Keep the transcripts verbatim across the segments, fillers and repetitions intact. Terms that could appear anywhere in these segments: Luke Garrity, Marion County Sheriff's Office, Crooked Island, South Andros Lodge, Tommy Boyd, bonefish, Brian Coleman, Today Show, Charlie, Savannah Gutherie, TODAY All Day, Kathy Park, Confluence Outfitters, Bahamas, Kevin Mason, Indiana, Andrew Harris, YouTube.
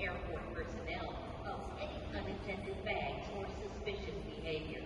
airport personnel of any unattended bags or suspicious behavior.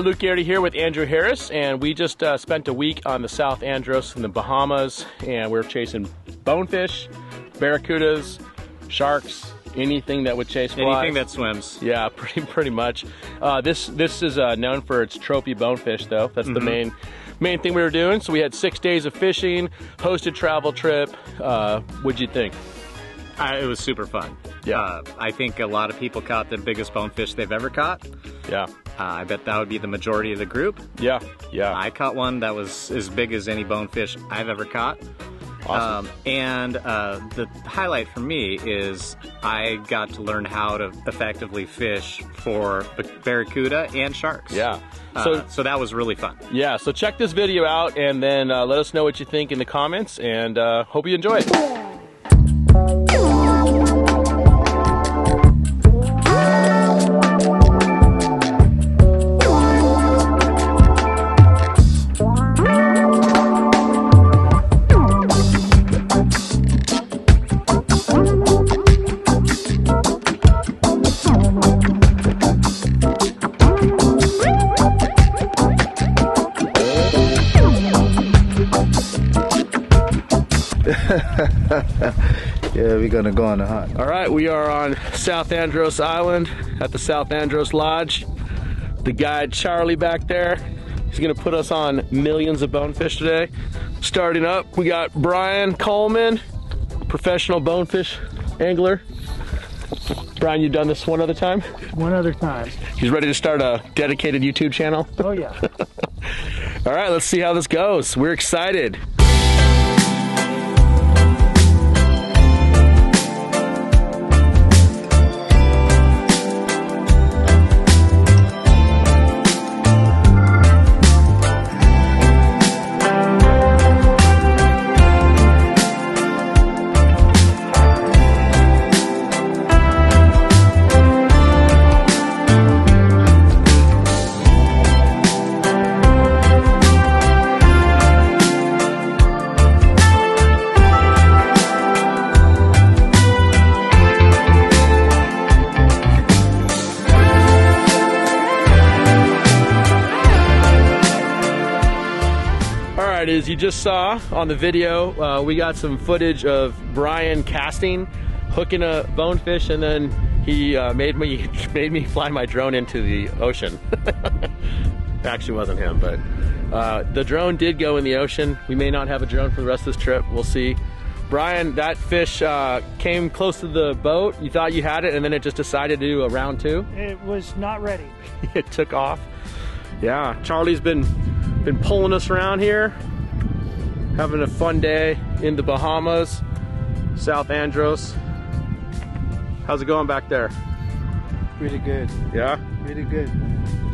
Luke Garrity here with Andrew Harris, and we just uh, spent a week on the South Andros in the Bahamas, and we were chasing bonefish, barracudas, sharks, anything that would chase flies. Anything that swims. Yeah, pretty pretty much. Uh, this this is uh, known for its trophy bonefish, though. That's mm-hmm. the main main thing we were doing. So we had six days of fishing, hosted travel trip. Uh, what'd you think? I, it was super fun. Yeah, uh, I think a lot of people caught the biggest bonefish they've ever caught. Yeah, uh, I bet that would be the majority of the group. Yeah, yeah. I caught one that was as big as any bonefish I've ever caught. Awesome. Um, and uh, the highlight for me is I got to learn how to effectively fish for barracuda and sharks. Yeah. So, uh, so that was really fun. Yeah. So check this video out, and then uh, let us know what you think in the comments, and uh, hope you enjoy it. Yeah, we're gonna go on a hunt. All right, we are on South Andros Island at the South Andros Lodge. The guide Charlie back there, he's gonna put us on millions of bonefish today. Starting up, we got Brian Coleman, professional bonefish angler. Brian, you've done this one other time? One other time. He's ready to start a dedicated YouTube channel? Oh yeah. All right, let's see how this goes. We're excited. As you just saw on the video, uh, we got some footage of Brian casting, hooking a bonefish, and then he uh, made me made me fly my drone into the ocean. Actually wasn't him, but uh, the drone did go in the ocean. We may not have a drone for the rest of this trip. We'll see. Brian, that fish uh, came close to the boat. You thought you had it, and then it just decided to do a round two. It was not ready. It took off. Yeah, Charlie's been been pulling us around here. Having a fun day in the Bahamas, South Andros. How's it going back there? Really good. Yeah? Really good.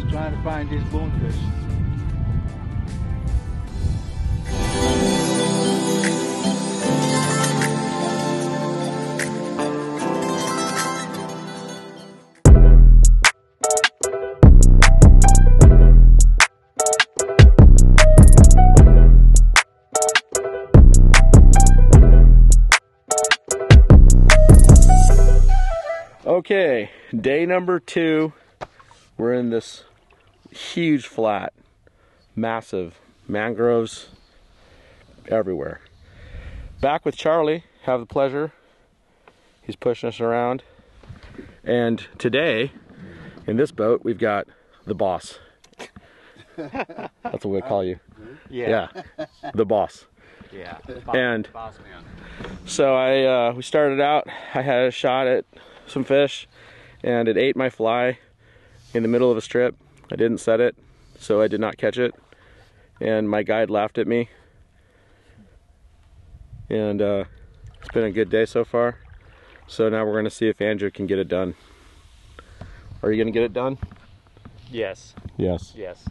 Just trying to find these bonefish. Okay, day number two, we're in this huge flat, massive mangroves everywhere. Back with Charlie, have the pleasure, he's pushing us around. And today, in this boat, we've got the boss. That's what we call you. Yeah, yeah, the boss. Yeah, boss, and boss man. So I, uh, we started out, I had a shot at some fish, and it ate my fly in the middle of a strip. I didn't set it, so I did not catch it, and my guide laughed at me, and uh, It's been a good day so far. So now we're going to see if Andrew can get it done. Are you going to get it done? Yes. Yes. Yes.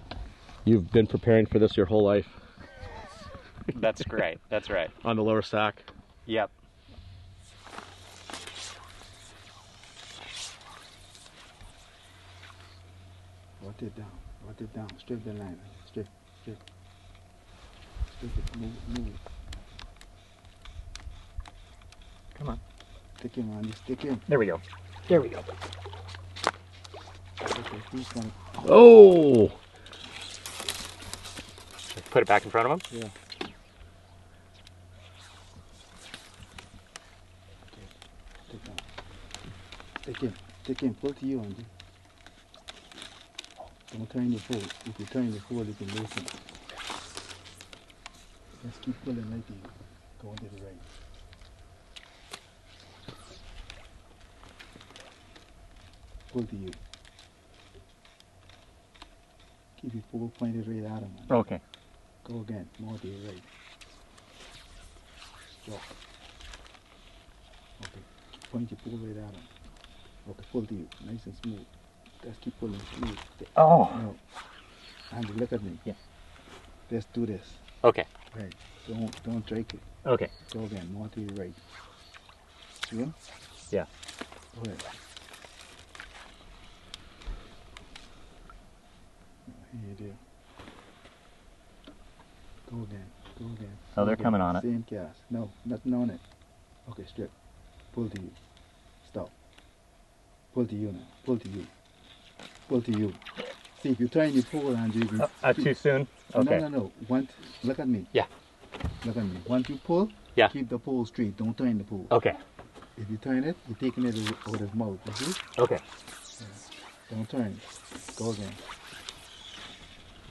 You've been preparing for this your whole life. That's great. That's right. On the lower stock? Yep. Watch it down. Watch it down. Strip the line. Strip. Strip. Strip it. Move it. Move it. Come on. Stick in, Andy. Stick in. There we go. There we go. Oh! Put it back in front of him? Yeah. Stick in. Stick in. Stick in. Pull to you, Andy. Don't turn the forward. If you turn the forward, you can lose it. Just keep pulling right in. Going to the right. Pull to you. Keep it forward pointed right at him. Okay. Go again. More to the right. Drop. Okay. Point your pull right at him. Okay, pull to you. Nice and smooth. Just keep pulling. Oh! No. Andy, look at me. Yeah. Let's do this. Okay. Right. Don't, don't drag it. Okay. Go again. More to your right. See him? Yeah. Go ahead. Here you do. Go again. Go again. Oh, go they're again. Coming on it. Same cast. No, nothing on it. Okay, strip. Pull to you. Stop. Pull to you now. Pull to you. Pull to you. See, if you try and you pull, Andrew, you can... Uh, uh, too soon? Okay. No, no, no. One, look at me. Yeah. Look at me. Once you pull, yeah. Keep the pole straight. Don't turn the pole. Okay. If you turn it, you're taking it out of mouth. Okay? Okay. Yeah. Don't turn. Go again.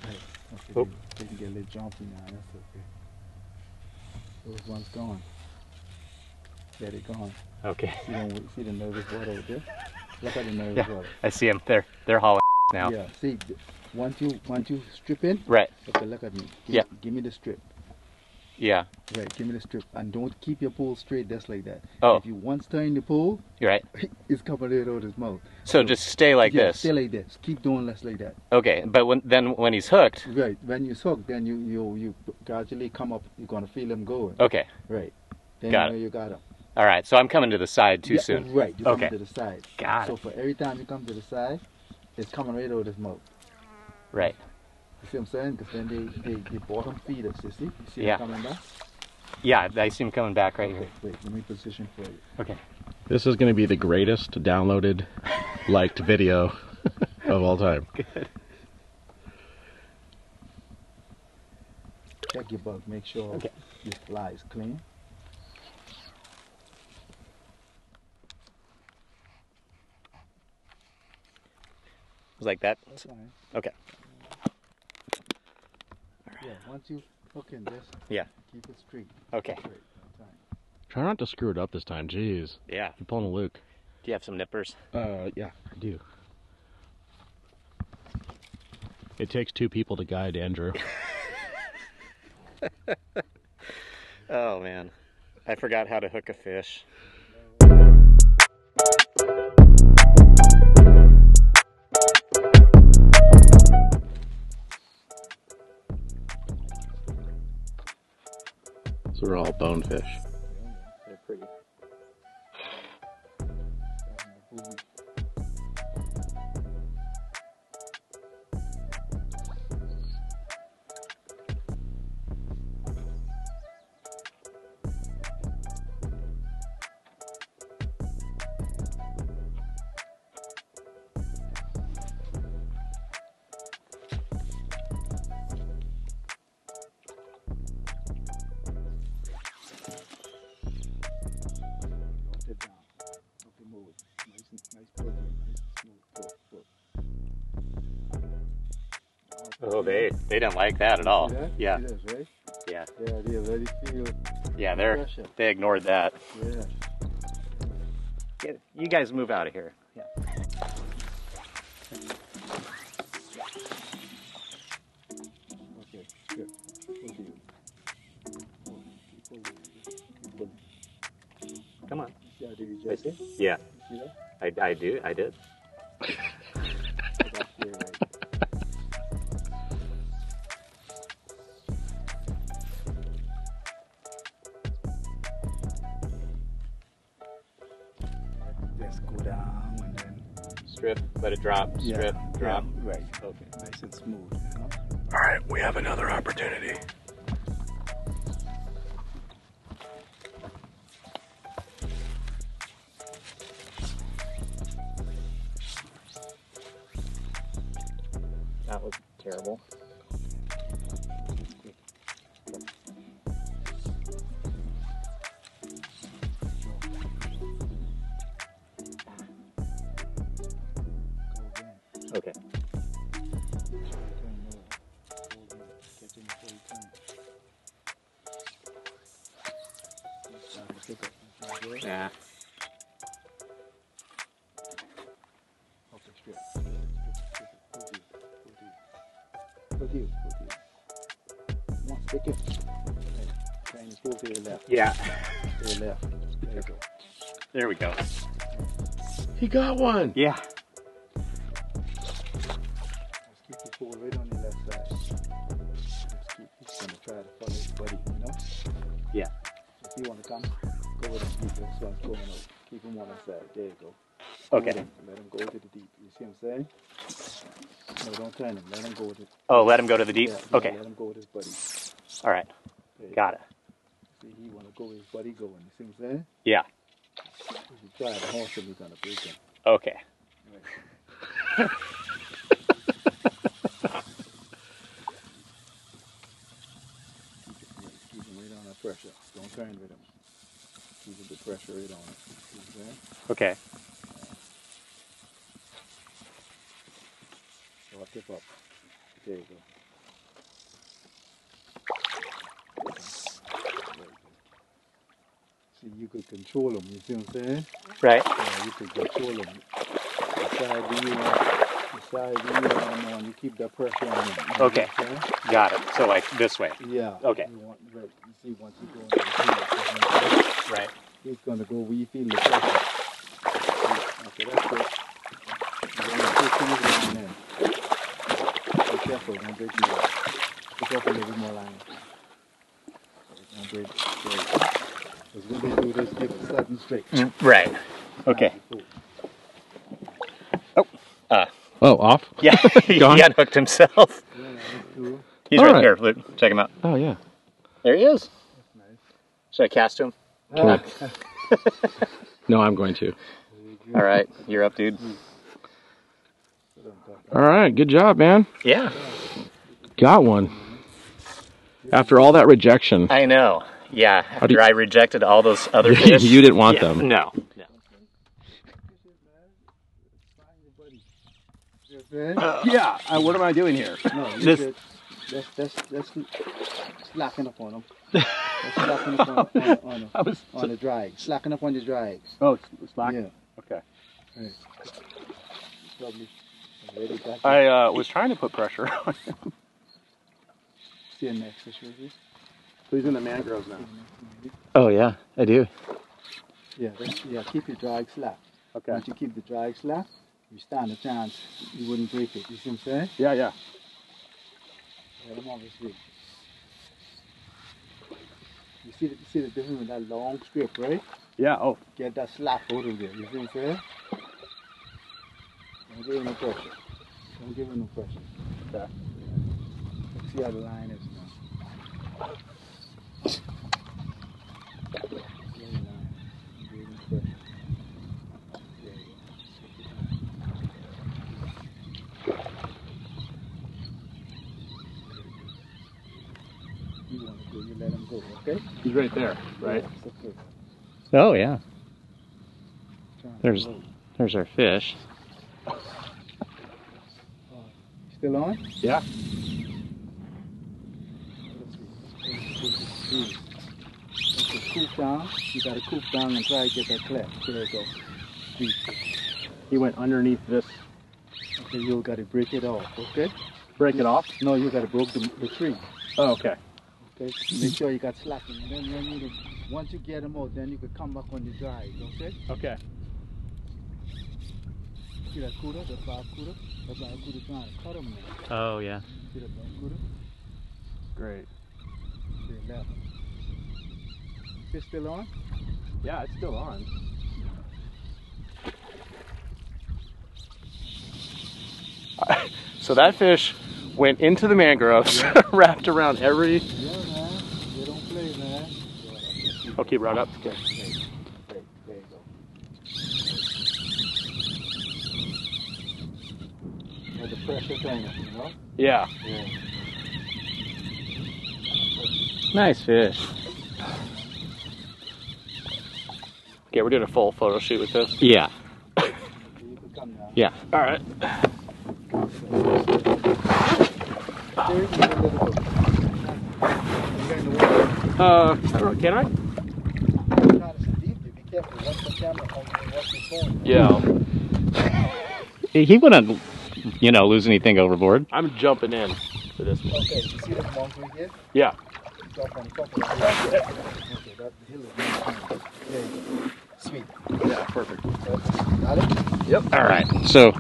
Right. Okay. Oh. They can get a little jumpy now. That's okay. Those ones gone. Yeah, they're gone. Okay. See them, see the nervous water over there? Look at the nervous yeah, water. I see them. They're, they're hauling now. Yeah, see, once you, once you strip in, right. Okay, look at me. Give, yeah. Give me the strip. Yeah. Right, give me the strip. And don't keep your pole straight just like that. Oh. If you once turn the pole, you're right. It's coming right out of his mouth. So, so just stay like yeah, this. Stay like this. Keep doing less like that. Okay, but when then when he's hooked. Right, when he's hooked, then you you you gradually come up. You're gonna feel him going. Okay. Right. Then got you know it. You got him. All right, so I'm coming to the side too yeah, soon. Right, you okay. Come to the side. Got so it. So for every time you come to the side, it's coming right out of his mouth. Right. You see what I'm saying? Because then they, they, they bottom feed us, you see? You see yeah. them coming back? Yeah, I see them coming back right okay, here. Wait, let me position for you. Okay. This is going to be the greatest downloaded, liked video of all time. Good. Check your bug. Make sure okay. Your fly is clean. Like that? That's fine. Okay. Yeah, once you hook in this, yeah. Keep it straight. Okay. Straight. Try not to screw it up this time, jeez. Yeah. You're pulling a Luke. Do you have some nippers? Uh, yeah, I do. It takes two people to guide Andrew. Oh, man. I forgot how to hook a fish. We're all bonefish. Yeah, they're pretty. Oh, they they don't like that at all. That? Yeah. Does, right? Yeah. Yeah, they already feel. Yeah, they're pressure. They ignored that. Yeah. Get, you guys move out of here. Yeah. Okay. Good. We'll do. Come on. Yeah, did you just it? Yeah. You know? I, I do. I did. Let's go down and then strip, let it drop, strip, yeah, drop. Yeah, right. Okay. Nice and smooth. You know? All right, we have another opportunity. That was terrible. Okay. Yeah. Yeah. There we go. He got one. Yeah. Right on the left side. Let's keep, he's gonna try to follow his buddy, you know? Yeah. If you wanna come, go with him deep, that's what I'm going over. Keep him on that side. There you go. Okay. Him. Let him go to the deep. You see what I'm saying? No, don't turn him. Let him go to the Oh, let him go to the deep? Yeah, yeah, okay. Let him go with his buddy. Alright. Got it. See, he wanna go with his buddy going, you see what I'm saying? Yeah. If you try to horse him, he's gonna break him. Okay. Right. Pressure. Don't turn with him. Keep the pressure right on it. Okay. Okay. So I'll tip up. There you go. See, you could control him, you see what I'm saying? Right. Yeah, you could control him. Decide the you want, decide the you want on, you keep that pressure on him. You okay. Got it. So like this way. Yeah. Okay. You want, right. See, once you go in the field, right. He's gonna go where you feel the pressure. Okay, that's it. You're gonna put your line in. Be careful, don't break your line. Be careful, a little bit more line. Don't break straight. Because when they do this, give it sudden and straight. Mm, right. Okay. Oh. Uh, oh, off? Yeah, he unhooked himself. Yeah, that's cool. He's right, right here, Luke. Check him out. Oh, yeah. There he is. That's nice. Should I cast him? Ah. No, I'm going to. All right, you're up, dude. All right, good job, man. Yeah. Got one. After all that rejection. I know. Yeah, after you... I rejected all those other fish. You didn't want yeah. them. No. no. Uh, yeah, uh, what am I doing here? No, this... Should... That's, that's, that's slacking up on them. That's slacking up on, on, on, on, them. On so the drag. Slacking up on your drags. Oh, slacking? Yeah. Okay. Right. Lovely. Really I uh, was trying to put pressure on him. See you next fish with you. So he's in the mangroves now. Oh, yeah, I do. Yeah, yeah, keep your drag slack. Okay. Once you keep the drag slack, you stand a chance. You wouldn't break it. You see what I'm saying? Yeah, yeah. Let him on this way. You see the, see the difference with that long strip, right? Yeah, oh. Get that slack out of there, you see what I'm saying? Don't give him no pressure. Don't give him no pressure. Okay. See how the line is now. Okay. He's right there, right? Oh yeah. There's, there's our fish. Still on? Yeah. Cool down. You gotta cool down and try to get that cleft. There you go. He went underneath this. Okay, you gotta break it off. Okay. Break it off? No, you gotta break the, the tree. Oh, okay. Okay, make sure you got slack. And then you need to, once you get them out, then you can come back on the drive. Okay. Okay. See that cooter, the barracuda? The barracuda trying to cut them. Oh yeah. See that barracuda? Great. See that? Fish still on? Yeah, it's still on. So that fish went into the mangroves, yeah. Wrapped around every... Yeah, man. They don't play, man. I'll keep right up. Okay. There you go. There's a pressure thing, you know? Yeah. Yeah. Nice fish. Okay, we're doing a full photo shoot with this. Yeah. Yeah. All right. Uh, can I? Yeah. He wouldn't, you know, lose anything overboard. I'm jumping in for this one. Okay, you see the monster here? Yeah. Jump on top of the hill. Okay, that hill is nice. There you go. Sweet. Yeah, perfect. Got it? Yep. All right, so.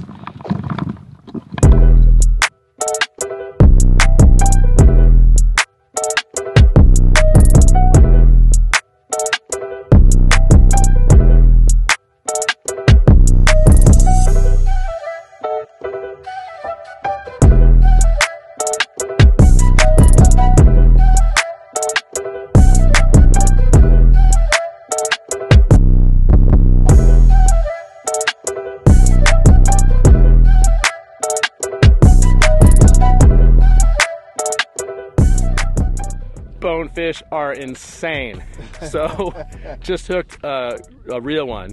Bonefish are insane. So just hooked uh, a real one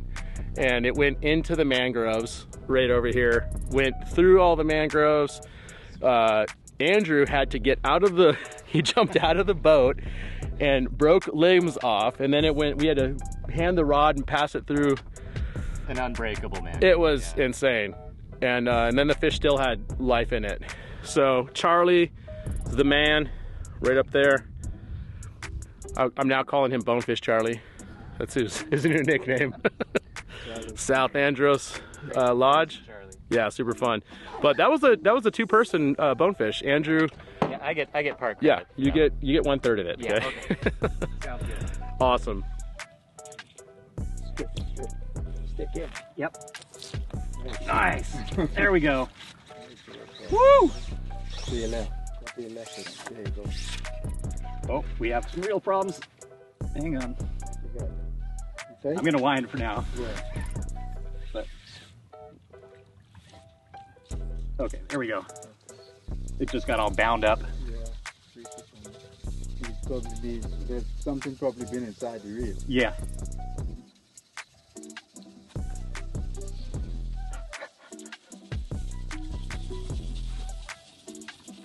and it went into the mangroves right over here, went through all the mangroves. Uh, Andrew had to get out of the, he jumped out of the boat and broke limbs off, and then it went, we had to hand the rod and pass it through. An unbreakable man. It was yeah. insane. And, uh, and then the fish still had life in it. So Charlie, the man right up there, I'm now calling him Bonefish Charlie. That's his, his new nickname. South Andros uh, Lodge. Yeah, super fun. But that was a that was a two-person uh, bonefish. Andrew. Yeah, I get I get part. Yeah, it, you so. get you get one third of it. Yeah. Okay. Okay. Sounds good. Awesome. Stick, stick, stick in. Yep. Nice. There we go. Woo! See you left. See you left. There you go. Oh, we have some real problems. Hang on. Okay. I'm gonna wind for now. Yeah. But okay, there we go. It just got all bound up. Yeah. It's probably, there's something probably been inside the reel. Yeah.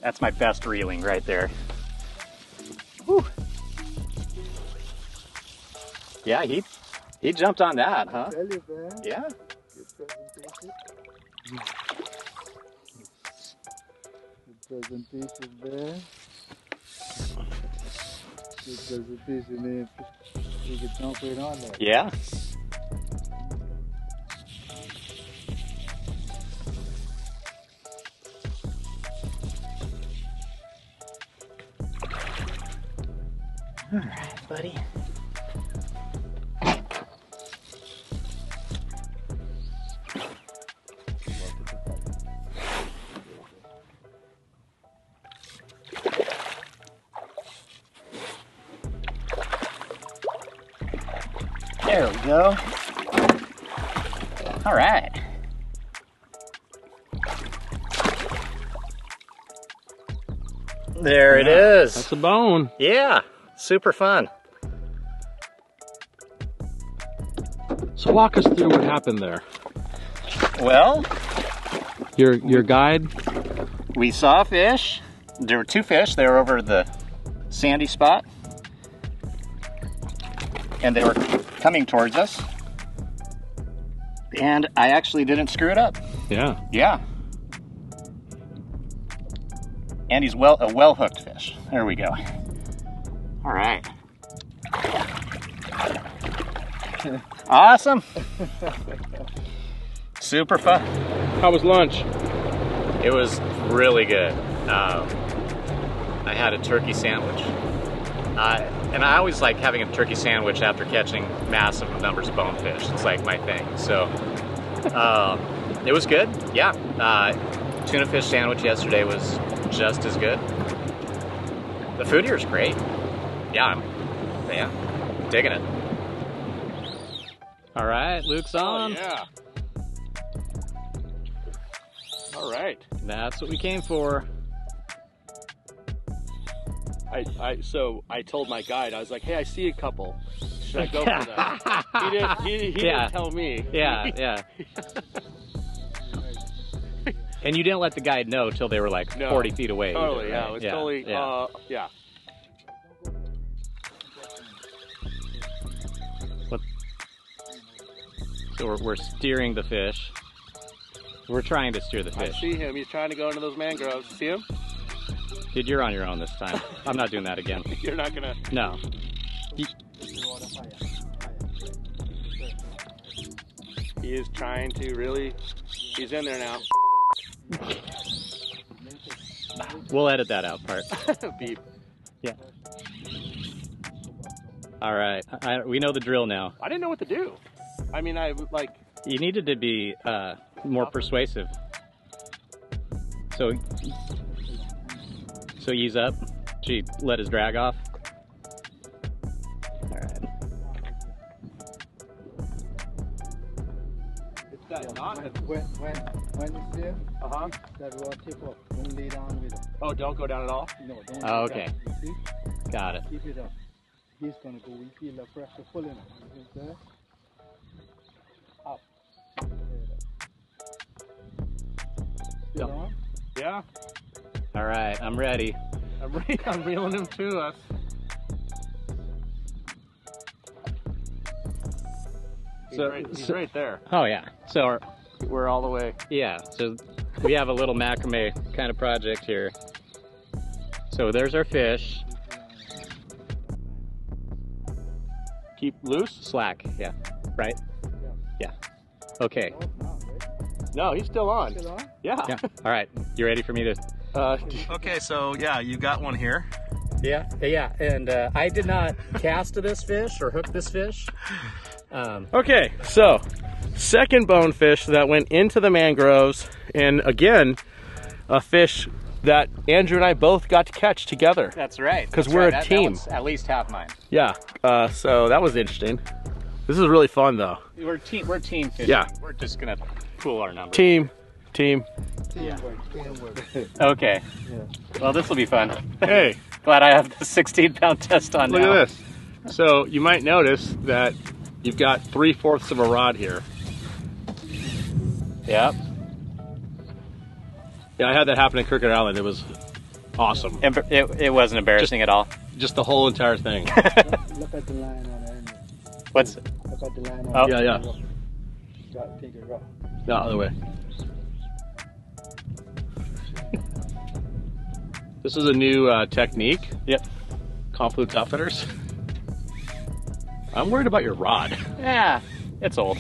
That's my best reeling right there. Whew. Yeah, he he jumped on that, huh? Yeah. Good presentation, man. Good presentation, man. You can jump right on that. Yeah. All right, buddy. There we go. All right. There it yeah, is. That's a bone. Yeah. Super fun. So walk us through what happened there. Well, your your guide. We saw fish. There were two fish. They were over the sandy spot, and they were coming towards us. And I actually didn't screw it up. Yeah. Yeah. And he's well a well hooked fish. There we go. All right. Awesome. Super fun. How was lunch? It was really good. Um, I had a turkey sandwich. Uh, and I always like having a turkey sandwich after catching massive numbers of bonefish. It's like my thing. So uh, it was good, yeah. Uh, tuna fish sandwich yesterday was just as good. The food here is great. Yeah, I'm, yeah, digging it. All right, Luke's on. Oh, yeah. All right. That's what we came for. I, I, so I told my guide, I was like, hey, I see a couple. Should I go for that? He didn't, he, he yeah. didn't tell me. Yeah, yeah. And you didn't let the guide know till they were like no, forty feet away. Totally, either, yeah, right? it was yeah, totally, yeah. Uh, yeah. What? So we're, we're steering the fish. We're trying to steer the fish. I see him, he's trying to go into those mangroves. See him? Dude, you're on your own this time. I'm not doing that again. You're not gonna? No. He... he is trying to really, he's in there now. We'll edit that out part. Beep. Yeah. All right, I, we know the drill now. I didn't know what to do. I mean, I like. You needed to be uh, more persuasive. So, so he's up. She let his drag off. All right. It's that knot. When, when, when it's there, uh-huh. that will tip off. Don't lay down with it. Oh, don't go down at all? No, don't oh, okay. Down. You see? Got it. Keep it up. He's going to go. We feel the pressure pulling it. It's there. Up. Still on? Yeah. All right, I'm ready. I'm ready. I'm reeling him to us. He's, so, right, he's so, right there. Oh yeah. So our, we're all the way. Yeah. So we have a little macrame kind of project here. So there's our fish. Keep loose. Slack. Yeah. Right. Yeah. Okay. No, he's still on. Still on? Yeah. Yeah. All right. You ready for me to? Uh, okay, so yeah, you got one here. Yeah, yeah, and uh, I did not cast this fish or hook this fish. Um, okay, so second bonefish that went into the mangroves, and again, a fish that Andrew and I both got to catch together. That's right. Because we're right. a that, team. That at least half mine. Yeah. Uh, so that was interesting. This is really fun though. We're team. We're team fishing. Yeah. We're just gonna pool our numbers. Team. Team. Yeah. Okay. Yeah. Well, this will be fun. Hey. Glad I have the sixteen pound test on Look now. Look at this. So you might notice that you've got three fourths of a rod here. Yep. Yeah, I had that happen at Crooked Island. It was awesome. It, it, it wasn't embarrassing just, at all. Just the whole entire thing. Look at the line on the end. What's it? Look at the line on oh. the Yeah, yeah. Got to take it off. No, other way. This is a new uh, technique. Yep. Confluence Outfitters. I'm worried about your rod. Yeah, it's old.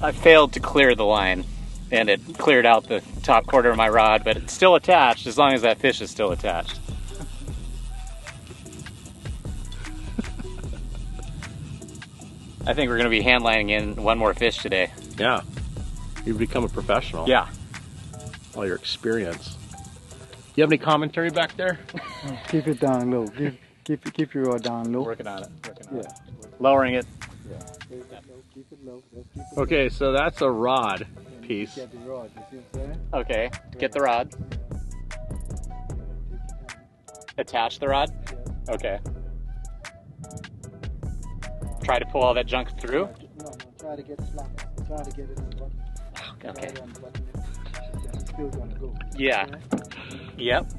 I failed to clear the line, and it cleared out the top quarter of my rod, but it's still attached as long as that fish is still attached. I think we're going to be hand lining in one more fish today. Yeah. You've become a professional. Yeah. All your experience. You have any commentary back there? Keep it down low. Keep, keep, keep your rod down low. Working on it. Working on yeah. it. Lowering it. Yeah. Keep it low. Keep it low. Keep it okay, low. So that's a rod piece. Get the rod. You see what I'm saying? Okay. Get the rod. Attach the rod? Yeah. Okay. Try to pull all that junk through? No, no. Try to get slack. Try to get it in the bottom. Okay. Yeah. Yep.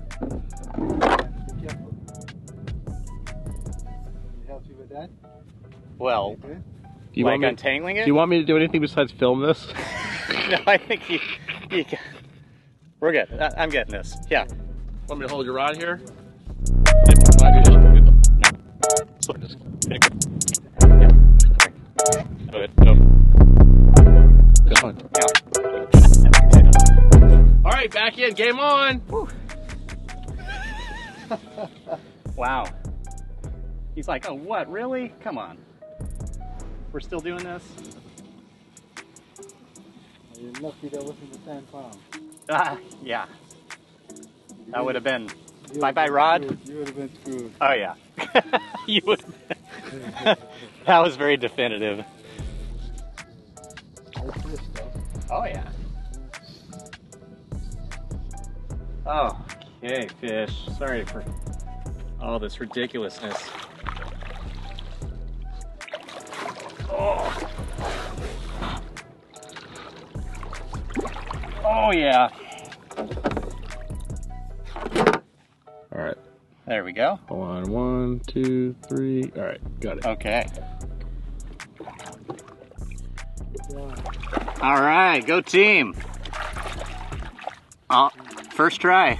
Well, do you like want me, untangling it? Do you want me to do anything besides film this? No, I think you, you We're good. I I'm getting this. Yeah. Want me to hold your rod here? All right, back in. Game on. Wow. He's like, oh, what? Really? Come on. We're still doing this? You're lucky that wasn't the ten pound. Ah, yeah. That would have been bye-bye rod. Screwed. You would have been screwed. Oh, yeah. You would have That was very definitive. Oh, yeah. Oh, okay, fish. Sorry for all this ridiculousness. Oh. Oh yeah. All right. There we go. Hold on, one, two, three. All right, got it. Okay. All right, go team. Oh, first try.